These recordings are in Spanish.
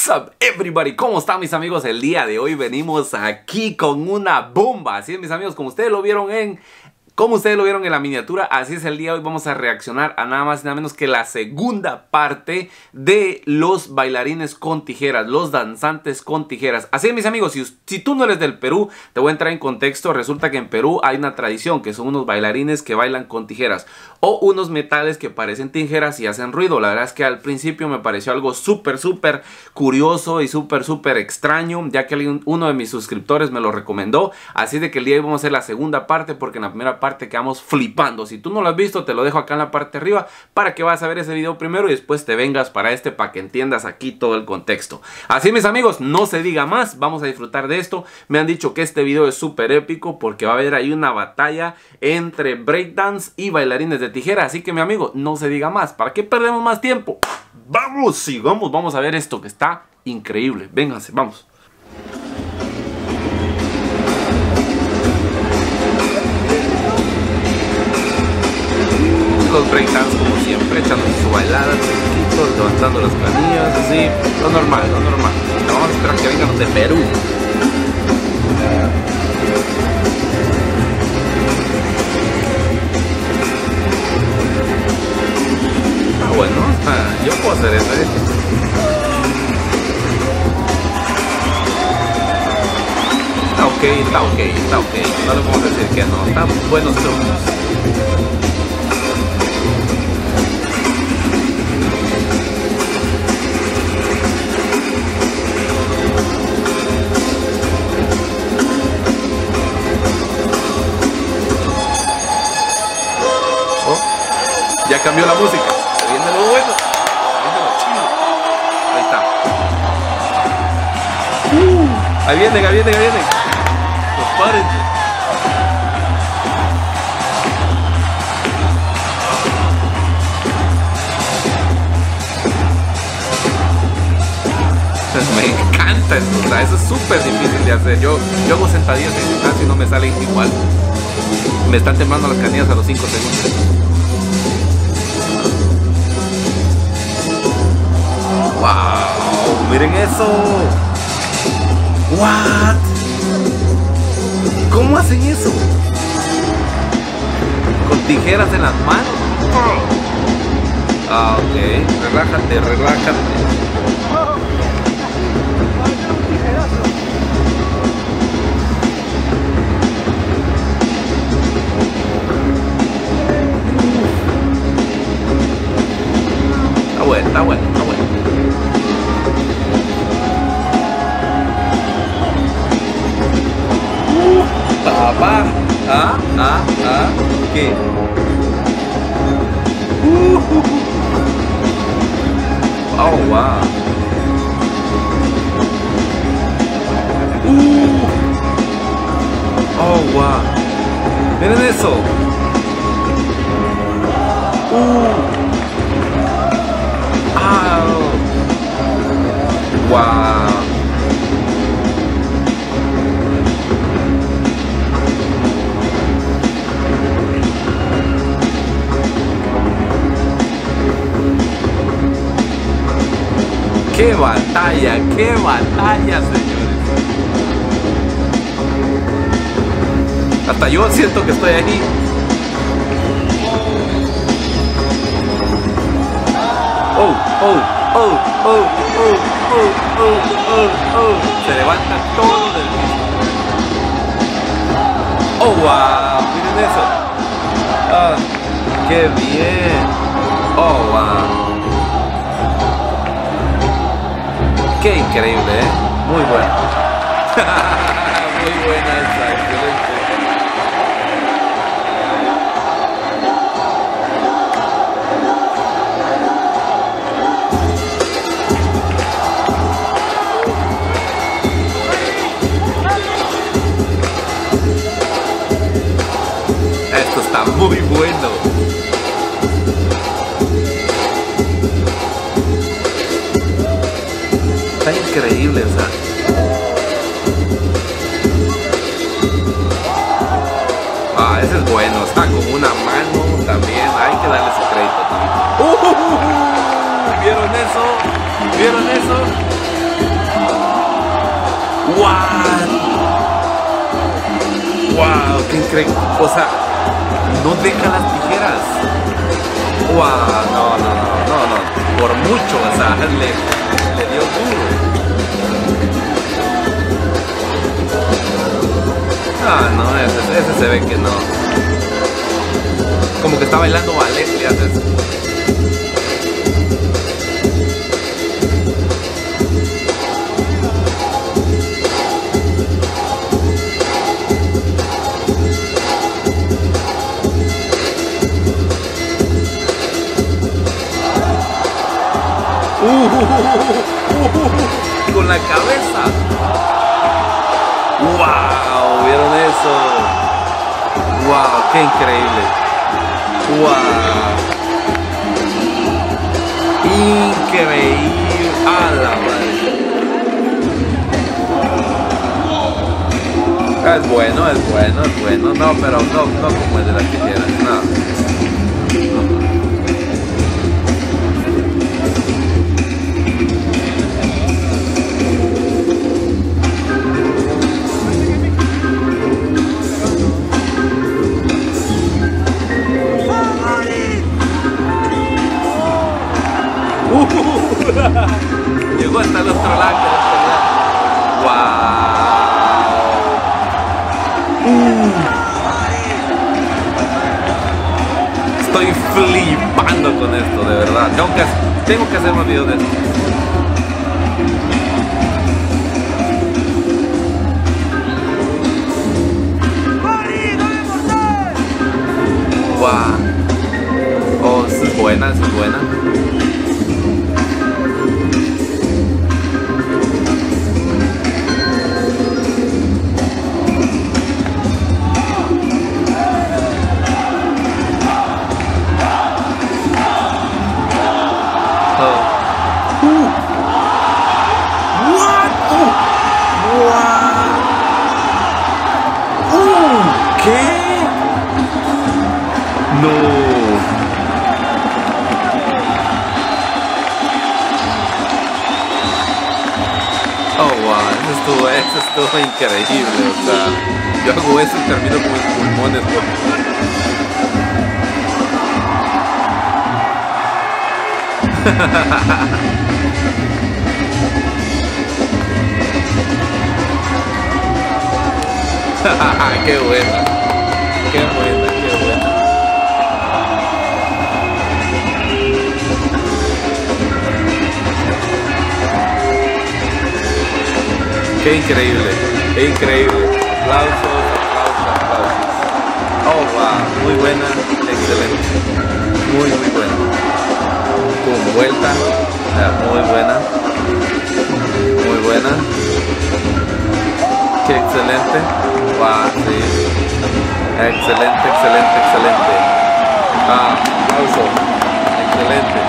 What's up everybody, ¿cómo están mis amigos? El día de hoy venimos aquí con una bomba. Así es mis amigos, como ustedes lo vieron en la miniatura, así es el día de hoy. Vamos a reaccionar a nada más y nada menos que la segunda parte de los bailarines con tijeras, los danzantes con tijeras. Así es mis amigos, si tú no eres del Perú, te voy a entrar en contexto. Resulta que en Perú hay una tradición que son unos bailarines que bailan con tijeras o unos metales que parecen tijeras y hacen ruido. La verdad es que al principio me pareció algo súper curioso y súper extraño, ya que uno de mis suscriptores me lo recomendó. Así de que el día de hoy vamos a hacer la segunda parte, porque en la primera parte quedamos flipando. Si tú no lo has visto, te lo dejo acá en la parte de arriba para que vayas a ver ese video primero y después te vengas para este, para que entiendas aquí todo el contexto. Así mis amigos, no se diga más, vamos a disfrutar de esto. Me han dicho que este video es súper épico porque va a haber ahí una batalla entre breakdance y bailarines de tijera. Así que mi amigo, no se diga más, ¿para qué perdemos más tiempo? Vamos, sigamos, vamos a ver esto que está increíble. Vénganse, vamos. Los breakdance como siempre, echando su bailada, chiquitos, levantando las planillas, así, lo normal, lo normal. Pero vamos a esperar que vengan los de Perú. Ah, bueno, yo puedo hacer eso, Está ok, está ok, está ok. No le podemos decir que no, están buenos trucos. Ya cambió la música. Se viene lo bueno. Se viene lo chido. Ahí está. Ahí vienen, ahí vienen, ahí vienen. Prepárense. Me encanta esto. O sea, eso es súper difícil de hacer. Yo hago sentadillas en gimnasio y no me salen igual. Me están temblando las canillas a los 5 segundos. ¡Wow! ¡Miren eso! ¿What? ¿Cómo hacen eso? ¿Con tijeras en las manos? Ah, ok. Relájate, relájate. Está bueno, está bueno, está bueno. Papá, ¿qué? Oh, wow. Oh, wow. Miren eso. Wow. Qué batalla, señores. Hasta yo siento que estoy ahí. Oh, oh, oh, oh, oh, oh, oh, oh, oh. Se levanta todo del piso. Oh, wow, miren eso. Ah, qué bien. Oh, wow. ¡Qué increíble, eh! Muy buena. Muy buena esa, excelente. Esto está muy bueno. Increíble, o sea. Ah, ese es bueno, está con una mano también, hay que darle su crédito también. ¿Vieron eso? ¿Vieron eso? o sea, no deja las tijeras. Wow, no, por mucho, o sea, le dio duro. Ah, no, ese se ve que no. Como que está bailando ballet, le haces. Con la cabeza. Wow, ¿vieron eso? Wow, qué increíble. Wow, increíble. A la madre. Es bueno. No, pero no como el de las tijeras. No. Llegó hasta el otro lado. Wow. Estoy flipando con esto, de verdad. Tengo que hacer un video de esto. Wow. Oh, es buena. Eso es todo increíble, o sea, yo hago eso y termino con mis pulmones. Qué buena. Increíble. Aplausos. Oh, wow, muy buena, excelente. Muy buena. Con vuelta, muy buena. Qué excelente. Wow, sí. Excelente. Aplausos. Excelente.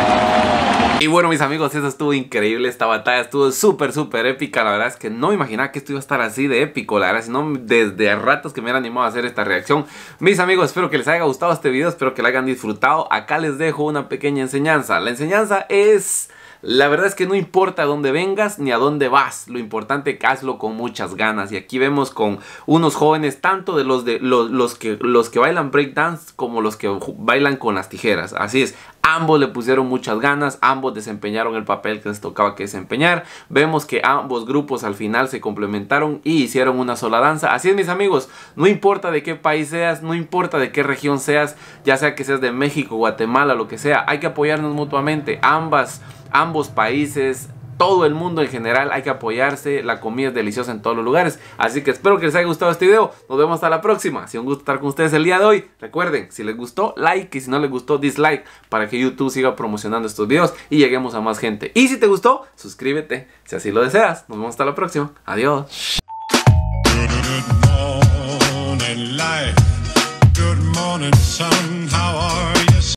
Y bueno, mis amigos, eso estuvo increíble. Esta batalla estuvo súper épica. La verdad es que no imaginaba que esto iba a estar así de épico. La verdad, si no, desde ratos que me han animado a hacer esta reacción. Mis amigos, espero que les haya gustado este video, espero que lo hayan disfrutado. Acá les dejo una pequeña enseñanza. La enseñanza es... La verdad es que no importa a dónde vengas ni a dónde vas, lo importante es que hazlo con muchas ganas. Y aquí vemos con unos jóvenes, tanto de los que bailan breakdance como los que bailan con las tijeras. Así es, ambos le pusieron muchas ganas, ambos desempeñaron el papel que les tocaba que desempeñar. Vemos que ambos grupos al final se complementaron y hicieron una sola danza. Así es, mis amigos, no importa de qué país seas, no importa de qué región seas, ya sea que seas de México, Guatemala, lo que sea, hay que apoyarnos mutuamente. Ambos países, todo el mundo en general, hay que apoyarse. La comida es deliciosa en todos los lugares. Así que espero que les haya gustado este video. Nos vemos hasta la próxima. Ha sido un gusto estar con ustedes el día de hoy. Recuerden, si les gustó, like. Y si no les gustó, dislike. Para que YouTube siga promocionando estos videos y lleguemos a más gente. Y si te gustó, suscríbete si así lo deseas. Nos vemos hasta la próxima. Adiós.